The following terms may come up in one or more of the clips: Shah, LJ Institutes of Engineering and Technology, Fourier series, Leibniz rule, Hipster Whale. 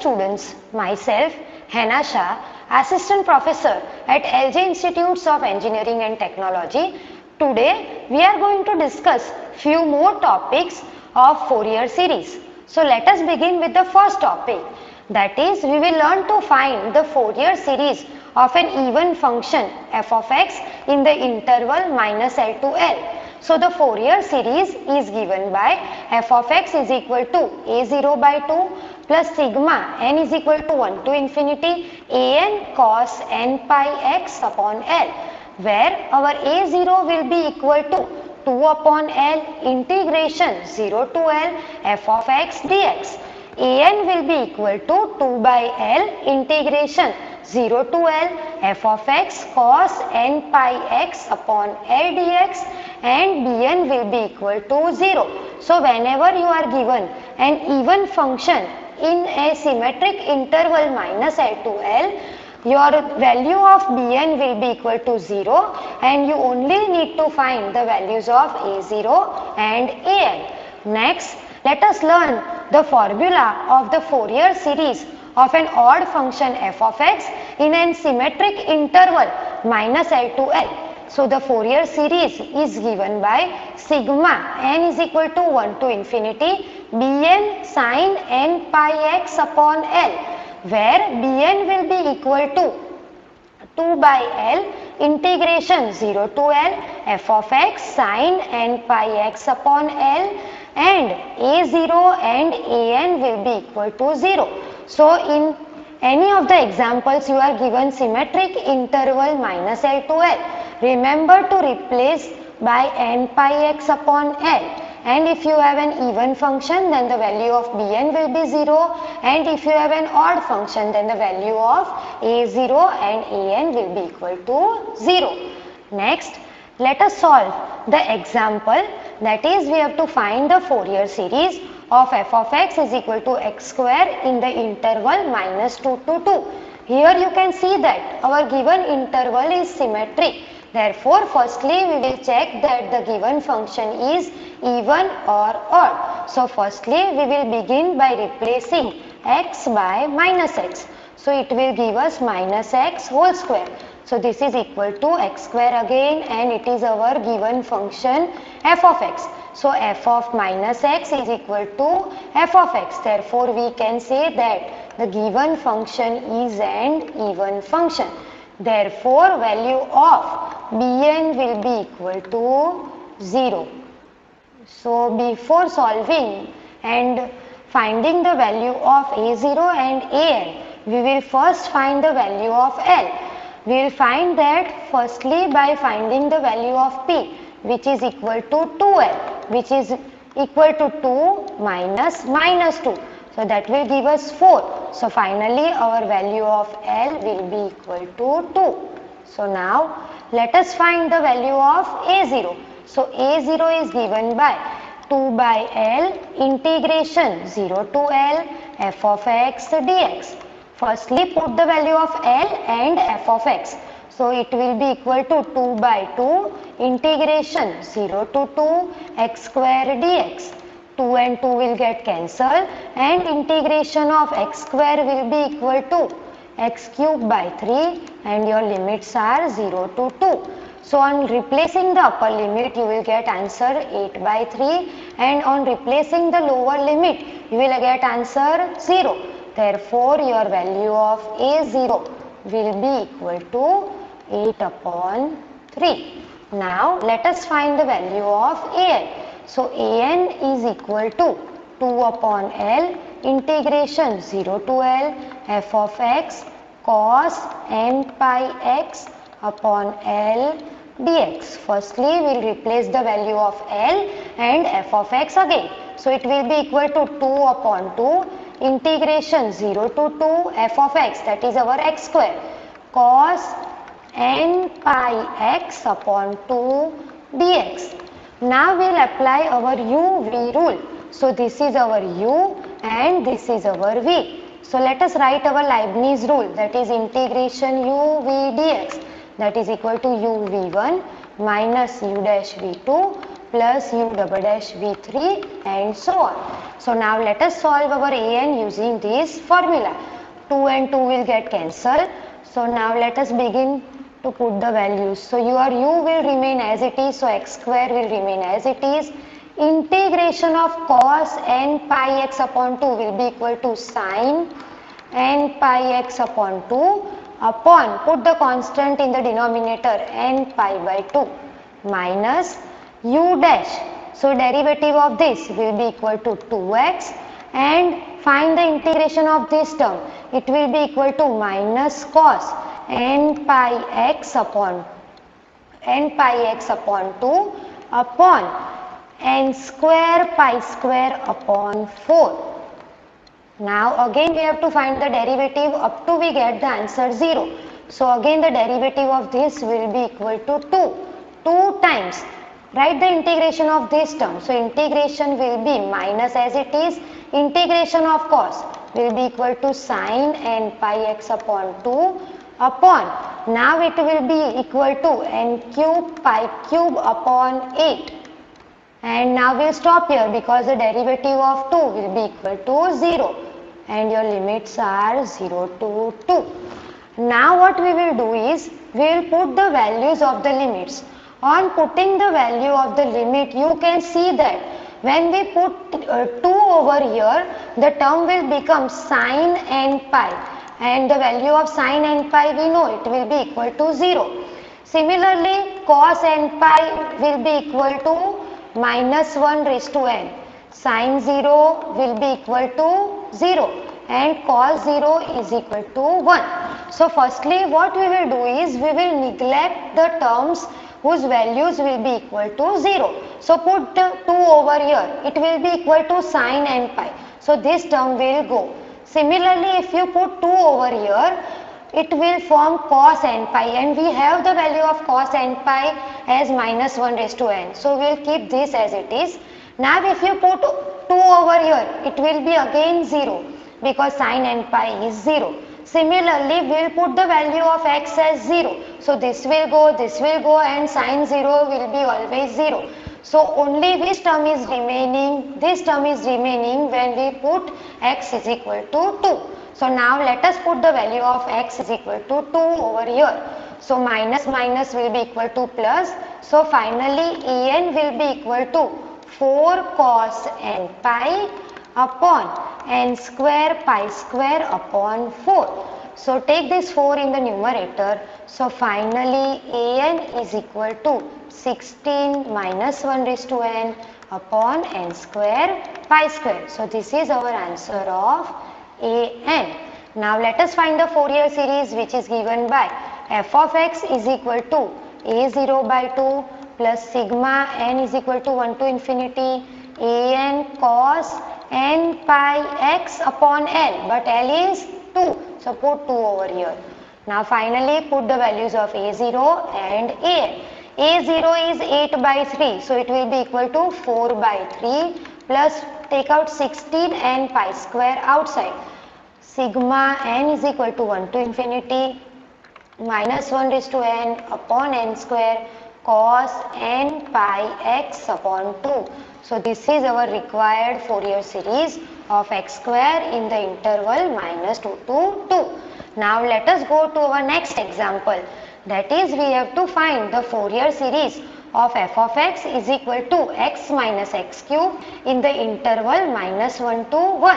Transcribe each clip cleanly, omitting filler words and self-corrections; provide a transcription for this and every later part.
students, myself, Hannah Shah, Assistant Professor at LJ Institutes of Engineering and Technology. Today we are going to discuss few more topics of Fourier series. So let us begin with the first topic, that is we will learn to find the Fourier series of an even function f of x in the interval minus L to L. So the Fourier series is given by f of x is equal to a0 by 2 plus sigma n is equal to 1 to infinity a n cos n pi x upon L, where our a0 will be equal to 2 upon L integration 0 to L f of x dx. a n will be equal to 2 by L integration 0 to L f of x cos n pi x upon L dx, and Bn will be equal to 0. So whenever you are given an even function in a symmetric interval minus L to L, your value of Bn will be equal to 0 and you only need to find the values of a0 and an. Next, let us learn the formula of the Fourier series of an odd function f of x in an symmetric interval minus L to L. So the Fourier series is given by sigma n is equal to 1 to infinity Bn sin n pi x upon L, where Bn will be equal to 2 by L integration 0 to L f of x sin n pi x upon L, and a0 and an will be equal to 0. So in any of the examples you are given symmetric interval minus L to L, remember to replace by n pi x upon L, and if you have an even function then the value of Bn will be 0, and if you have an odd function then the value of a0 and an will be equal to 0. Next, let us solve the example, that is we have to find the Fourier series of f of x is equal to x square in the interval minus 2 to 2. Here you can see that our given interval is symmetric. Therefore, firstly we will check that the given function is even or odd. So firstly we will begin by replacing x by minus x. So it will give us minus x whole square. So this is equal to x square again, and it is our given function f of x. So f of minus x is equal to f of x. Therefore, we can say that the given function is an even function. Therefore, value of Bn will be equal to 0. So before solving and finding the value of a0 and an, we will first find the value of L. We will find that firstly by finding the value of P, which is equal to 2L, which is equal to 2 minus 2. So that will give us 4. So finally our value of L will be equal to 2. So now let us find the value of a0. So a0 is given by 2 by L integration 0 to L f of x dx. Firstly put the value of L and f of x. So it will be equal to 2 by 2 integration 0 to 2 x square dx. 2 and 2 will get cancelled, and integration of x square will be equal to x cube by 3, and your limits are 0 to 2. So on replacing the upper limit you will get answer 8 by 3, and on replacing the lower limit you will get answer 0. Therefore your value of a0 will be equal to 8 upon 3. Now let us find the value of an. So an is equal to 2 upon L integration 0 to L f of x cos n pi x upon L dx. Firstly we will replace the value of L and f of x again. So it will be equal to 2 upon 2 integration 0 to 2 f of x, that is our x square, cos n pi x upon 2 dx. Now we will apply our u-v rule. So this is our u and this is our v. So let us write our Leibniz rule, that is integration u v dx, that is equal to u v1 minus u dash v2 plus u double dash v3 and so on. So now let us solve our an using this formula. 2 and 2 will get cancelled. So now let us begin to put the values. So your u will remain as it is. So x square will remain as it is. Integration of cos n pi x upon 2 will be equal to sin n pi x upon 2 upon, put the constant in the denominator, n pi by 2 minus u dash. So derivative of this will be equal to 2x, and find the integration of this term. It will be equal to minus cos n pi x upon 2 upon n square pi square upon 4. Now again we have to find the derivative up to we get the answer 0. So again the derivative of this will be equal to 2 times. Write the integration of this term. So integration will be minus as it is. Integration of cos will be equal to sin n pi x upon 2 upon. Now it will be equal to n cube pi cube upon 8. And now we will stop here because the derivative of 2 will be equal to 0. And your limits are 0 to 2. Now what we will do is, we will put the values of the limits. On putting the value of the limit, you can see that when we put 2 over here, the term will become sin n pi. And the value of sin n pi we know it will be equal to 0. Similarly, cos n pi will be equal to minus 1 raised to n. Sin 0 will be equal to 0 and cos 0 is equal to 1. So firstly what we will do is, we will neglect the terms whose values will be equal to 0. So put 2 over here, it will be equal to sin n pi. So this term will go. Similarly, if you put 2 over here, it will form cos n pi, and we have the value of cos n pi as minus 1 raised to n. So we will keep this as it is. Now if you put 2 over here, it will be again 0 because sin n pi is 0. Similarly, we will put the value of x as 0. So this will go and sin 0 will be always 0. So only this term is remaining, when we put x is equal to 2. So now let us put the value of x is equal to 2 over here. So minus minus will be equal to plus. So finally an will be equal to 4 cos n pi upon n square pi square upon 4. So take this 4 in the numerator. So finally an is equal to 16 minus 1 raised to n upon n square pi square. So this is our answer of an. Now let us find the Fourier series which is given by f of x is equal to a0 by 2 plus sigma n is equal to 1 to infinity a n cos n pi x upon l, but l is 2, so put 2 over here. Now finally put the values of a0 and an. a0 is 8 by 3, so it will be equal to 4 by 3 plus take out 16 n pi square outside. Sigma n is equal to 1 to infinity minus 1 raised to n upon n square cos n pi x upon 2. So this is our required Fourier series of x square in the interval minus 2 to 2. Now let us go to our next example. That is, we have to find the Fourier series of f of x is equal to x minus x cube in the interval minus 1 to 1.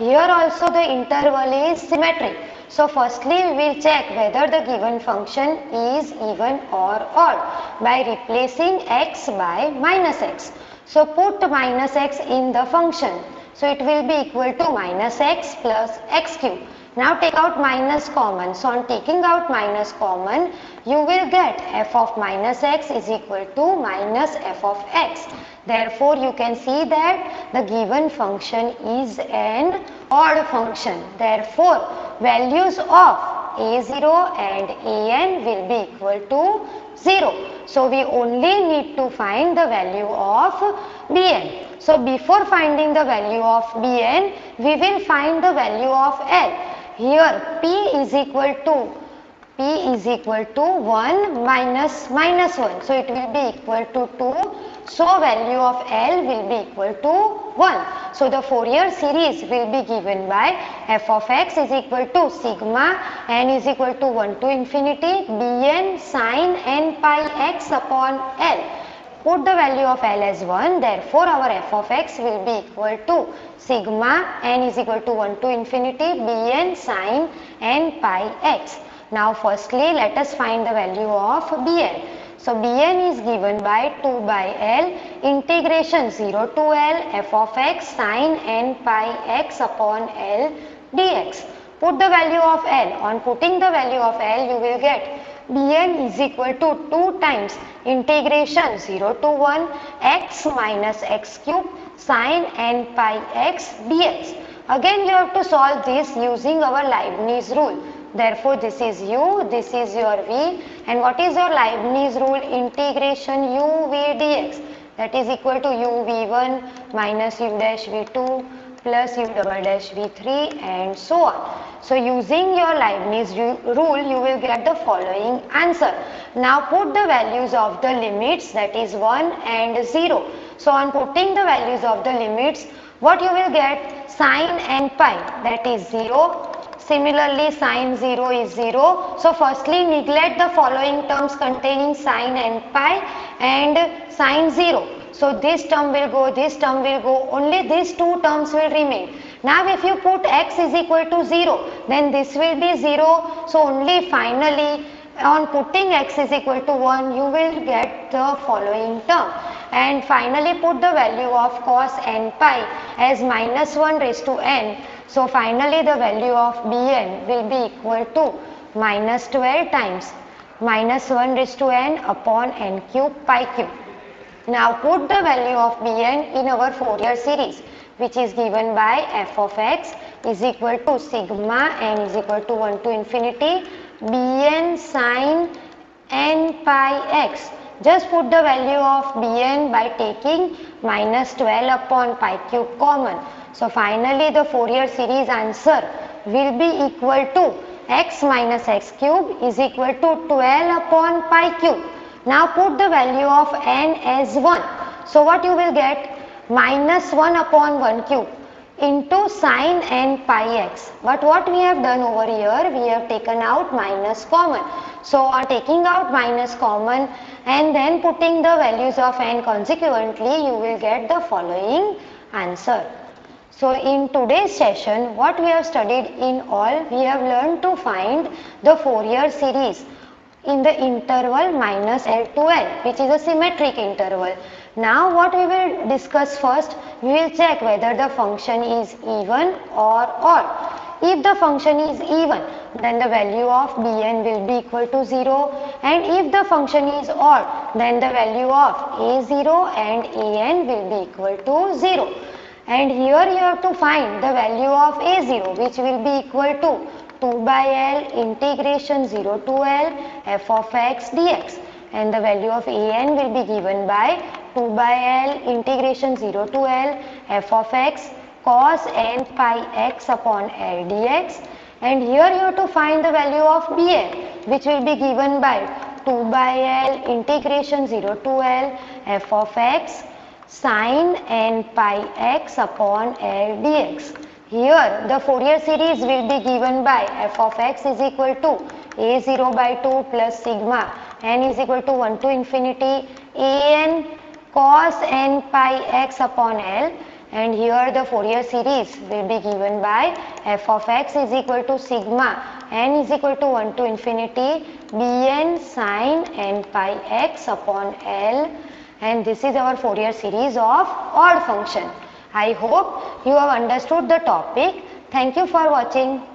Here also the interval is symmetric. So firstly we will check whether the given function is even or odd by replacing x by minus x. So put minus x in the function. So it will be equal to minus x plus x cube. Now take out minus common. So on taking out minus common, you will get f of minus x is equal to minus f of x. Therefore, you can see that the given function is an odd function. Therefore, values of a0 and an will be equal to 0. So we only need to find the value of bn. So before finding the value of bn, we will find the value of l. Here p is equal to 1 minus minus 1. So it will be equal to 2 So value of L will be equal to 1. So the Fourier series will be given by f of x is equal to sigma n is equal to 1 to infinity bn sin n pi x upon L. Put the value of L as 1, therefore our f of x will be equal to sigma n is equal to 1 to infinity bn sin n pi x. Now firstly let us find the value of bn. So bn is given by 2 by L integration 0 to L f of x sin n pi x upon L dx. Put the value of L. On putting the value of L you will get bn is equal to 2 times integration 0 to 1 x minus x cube sin n pi x dx. Again you have to solve this using our Leibniz rule. Therefore this is u, this is your v, and what is your Leibniz rule? Integration u v dx, that is equal to u v1 minus u dash v2 plus u double dash v3 and so on. So using your Leibniz rule you will get the following answer. Now put the values of the limits, that is 1 and 0. So on putting the values of the limits what you will get? Sin n pi, that is 0. Similarly sin 0 is 0. So firstly neglect the following terms containing sin n pi and sin 0. So this term will go, only these two terms will remain. Now if you put x is equal to 0, then this will be 0. So only finally on putting x is equal to 1, you will get the following term. And finally put the value of cos n pi as minus 1 raised to n. So finally the value of bn will be equal to minus 12 times minus 1 raised to n upon n cube pi cube. Now put the value of bn in our Fourier series, which is given by f of x is equal to sigma n is equal to 1 to infinity bn sin n pi x. Just put the value of bn by taking minus 12 upon pi cube common. So finally the Fourier series answer will be equal to x minus x cube is equal to 12 upon pi cube. Now put the value of n as 1. So what you will get? Minus 1 upon 1 cube into sin n pi x. But what we have done over here, we have taken out minus common. So on taking out minus common and then putting the values of n consequently, you will get the following answer. So in today's session, what we have studied in all, we have learned to find the Fourier series in the interval minus L to L, which is a symmetric interval. Now what we will discuss first, we will check whether the function is even or odd. If the function is even, then the value of bn will be equal to 0, and if the function is odd, then the value of a0 and an will be equal to 0. And here you have to find the value of a0, which will be equal to 2 by L integration 0 to L f of x dx, and the value of an will be given by 2 by L integration 0 to L f of x cos n pi x upon L dx. And here you have to find the value of bn, which will be given by 2 by L integration 0 to L f of x sin n pi x upon L dx. Here the Fourier series will be given by f of x is equal to a0 by 2 plus sigma n is equal to 1 to infinity an cos n pi x upon L, and here the Fourier series will be given by f of x is equal to sigma n is equal to 1 to infinity bn sin n pi x upon L, and this is our Fourier series of odd function. I hope you have understood the topic. Thank you for watching.